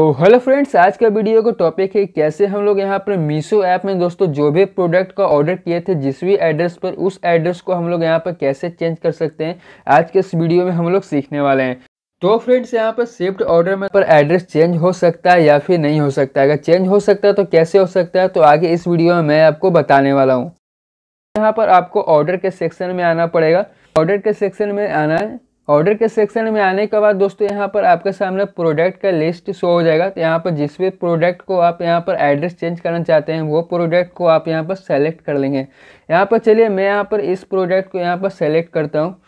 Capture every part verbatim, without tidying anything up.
तो hello friends, आज का वीडियो का टॉपिक है कैसे हम लोग यहाँ पर मीशो ऐप में दोस्तों जो भी प्रोडक्ट का ऑर्डर किए थे जिस भी एड्रेस पर, उस एड्रेस को हम लोग यहाँ पर कैसे चेंज कर सकते हैं, आज के इस वीडियो में हम लोग सीखने वाले हैं। तो फ्रेंड्स, यहाँ पर शिफ्ट ऑर्डर में पर एड्रेस चेंज हो सकता है या फिर नहीं हो सकता। अगर चेंज हो सकता है तो कैसे हो सकता है, तो आगे इस वीडियो में मैं आपको बताने वाला हूँ। यहाँ पर आपको ऑर्डर के सेक्शन में आना पड़ेगा, ऑर्डर के सेक्शन में आना है। ऑर्डर के सेक्शन में आने के बाद दोस्तों यहाँ पर आपके सामने प्रोडक्ट का लिस्ट शो हो जाएगा। तो यहाँ पर जिस भी प्रोडक्ट को आप यहाँ पर एड्रेस चेंज करना चाहते हैं वो प्रोडक्ट को आप यहाँ पर सेलेक्ट कर लेंगे। यहाँ पर चलिए मैं यहाँ पर इस प्रोडक्ट को यहाँ पर सेलेक्ट करता हूँ।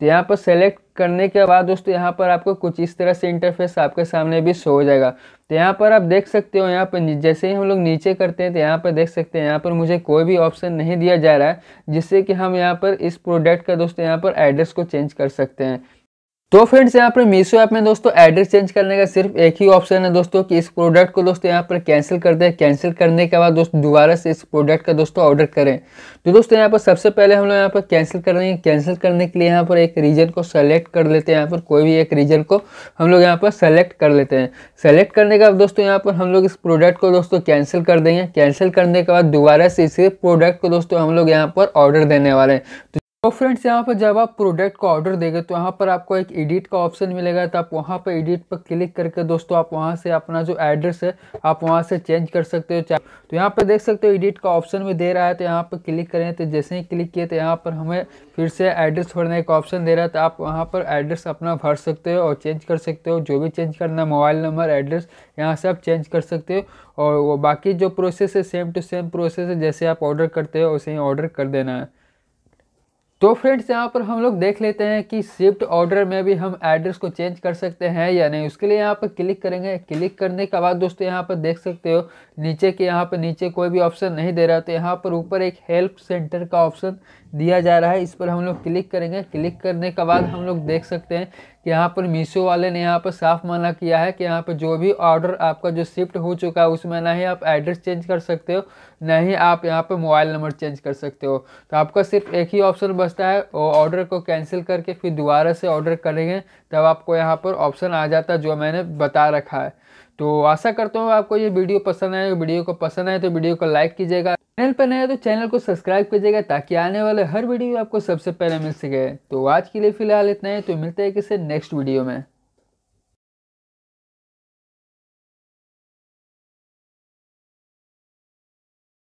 तो यहाँ पर सेलेक्ट करने के बाद दोस्तों यहाँ पर आपको कुछ इस तरह से इंटरफेस आपके सामने भी शो हो जाएगा। तो यहाँ पर आप देख सकते हो, यहाँ पर जैसे ही हम लोग नीचे करते हैं तो यहाँ पर देख सकते हैं यहाँ पर मुझे कोई भी ऑप्शन नहीं दिया जा रहा है जिससे कि हम यहाँ पर इस प्रोडक्ट का दोस्तों यहाँ पर एड्रेस को चेंज कर सकते हैं। तो फ्रेंड्स, यहाँ पर मीशो ऐप में दोस्तों एड्रेस चेंज करने का सिर्फ एक ही ऑप्शन है दोस्तों कि इस प्रोडक्ट को दोस्तों यहाँ पर कैंसिल कर दें। कैंसिल करने के बाद दोस्तों दोबारा से इस प्रोडक्ट का दोस्तों ऑर्डर करें। तो दोस्तों यहाँ पर सबसे पहले हम लोग यहाँ पर कैंसिल करेंगे। कैंसिल करने के लिए यहाँ पर एक रीजन को सेलेक्ट कर लेते हैं। यहाँ पर कोई भी एक रीजन को हम लोग यहाँ पर सेलेक्ट कर लेते हैं। सेलेक्ट करने के बाद दोस्तों यहाँ पर हम लोग इस प्रोडक्ट को दोस्तों कैंसिल कर देंगे। कैंसिल करने के बाद दोबारा से इसी प्रोडक्ट को दोस्तों हम लोग यहाँ पर ऑर्डर देने वाले हैं। तो फ्रेंड्स, यहाँ पर जब आप प्रोडक्ट का ऑर्डर देंगे तो यहाँ पर आपको एक एडिट का ऑप्शन मिलेगा। तो आप वहाँ पर एडिट पर क्लिक करके दोस्तों आप वहाँ से अपना जो एड्रेस है आप वहाँ से चेंज कर सकते हो। तो यहाँ पर देख सकते हो एडिट का ऑप्शन भी दे रहा है। तो यहाँ पर क्लिक करें, तो जैसे ही क्लिक किए तो यहाँ पर हमें फिर से एड्रेस भरने का ऑप्शन दे रहा है। तो आप वहाँ पर एड्रेस अपना भर सकते हो और चेंज कर सकते हो। जो भी चेंज करना, मोबाइल नंबर, एड्रेस, यहाँ से आप चेंज कर सकते हो। और वो बाकी जो प्रोसेस है सेम टू सेम प्रोसेस है, जैसे आप ऑर्डर करते हो वैसे ही ऑर्डर कर देना है। तो फ्रेंड्स, यहाँ पर हम लोग देख लेते हैं कि शिफ्ट ऑर्डर में भी हम एड्रेस को चेंज कर सकते हैं या नहीं। उसके लिए यहाँ पर क्लिक करेंगे। क्लिक करने के बाद दोस्तों यहाँ पर देख सकते हो नीचे के यहाँ पर नीचे कोई भी ऑप्शन नहीं दे रहा। तो यहाँ पर ऊपर एक हेल्प सेंटर का ऑप्शन दिया जा रहा है, इस पर हम लोग क्लिक करेंगे। क्लिक करने के बाद हम लोग देख सकते हैं कि यहाँ पर मीशो वाले ने यहाँ पर साफ मना किया है कि यहाँ पर जो भी ऑर्डर आपका जो शिफ्ट हो चुका है उसमें ना ही आप एड्रेस चेंज कर सकते हो, ना ही आप यहाँ पर मोबाइल नंबर चेंज कर सकते हो। तो आपका सिर्फ एक ही ऑप्शन बचता है, और ऑर्डर को कैंसिल करके फिर दोबारा से ऑर्डर करेंगे, तब आपको यहाँ पर ऑप्शन आ जाता है जो मैंने बता रखा है। तो आशा करता हूँ आपको ये वीडियो पसंद आए। वीडियो को पसंद आए तो वीडियो को लाइक कीजिएगा, चैनल पर नए तो चैनल को सब्सक्राइब कीजिएगा ताकि आने वाले हर वीडियो आपको सबसे पहले मिल सके। तो आज के लिए फिलहाल इतना ही। तो मिलते हैं किसी नेक्स्ट वीडियो में।